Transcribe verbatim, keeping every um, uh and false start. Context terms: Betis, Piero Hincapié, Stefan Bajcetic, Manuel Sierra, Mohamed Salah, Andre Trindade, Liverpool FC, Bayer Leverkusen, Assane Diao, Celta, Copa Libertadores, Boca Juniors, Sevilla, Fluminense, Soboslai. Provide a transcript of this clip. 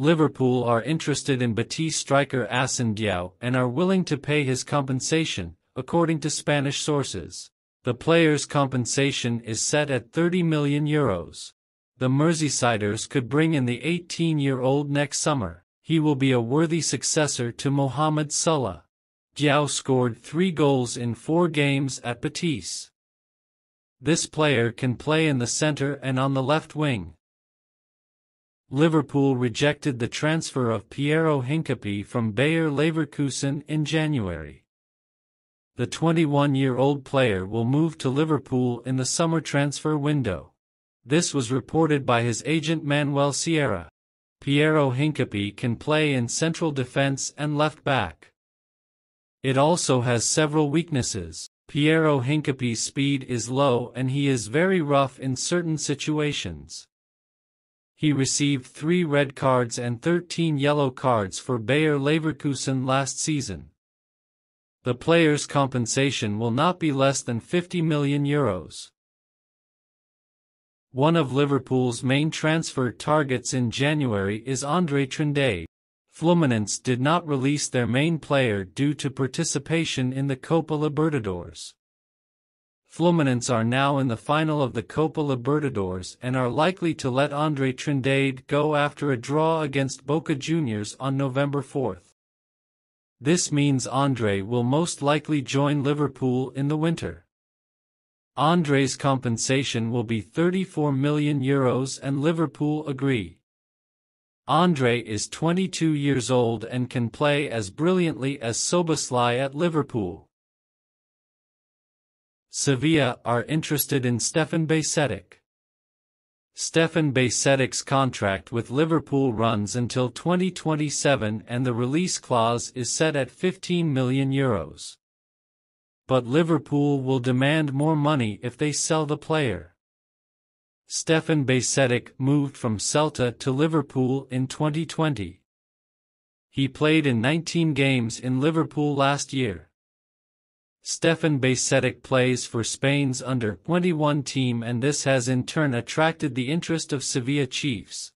Liverpool are interested in Betis striker Assane Diao and are willing to pay his compensation, according to Spanish sources. The player's compensation is set at thirty million euros. The Merseysiders could bring in the eighteen-year-old next summer. He will be a worthy successor to Mohamed Salah. Diao scored three goals in four games at Betis. This player can play in the centre and on the left wing. Liverpool rejected the transfer of Piero Hincapié from Bayer Leverkusen in January. The twenty-one-year-old player will move to Liverpool in the summer transfer window. This was reported by his agent Manuel Sierra. Piero Hincapié can play in central defence and left back. It also has several weaknesses. Piero Hincapié's speed is low and he is very rough in certain situations. He received three red cards and thirteen yellow cards for Bayer Leverkusen last season. The player's compensation will not be less than fifty million euros. One of Liverpool's main transfer targets in January is Andre Trindade. Fluminense did not release their main player due to participation in the Copa Libertadores. Fluminense are now in the final of the Copa Libertadores and are likely to let Andre Trindade go after a draw against Boca Juniors on November fourth. This means Andre will most likely join Liverpool in the winter. Andre's compensation will be thirty-four million euros and Liverpool agree. Andre is twenty-two years old and can play as brilliantly as Soboslai at Liverpool. Sevilla are interested in Stefan Bajcetic. Stefan Bajcetic's contract with Liverpool runs until twenty twenty-seven and the release clause is set at fifteen million euros. But Liverpool will demand more money if they sell the player. Stefan Bajcetic moved from Celta to Liverpool in twenty twenty. He played in nineteen games in Liverpool last year. Stefan Bajcetic plays for Spain's under twenty-one team and this has in turn attracted the interest of Sevilla Chiefs.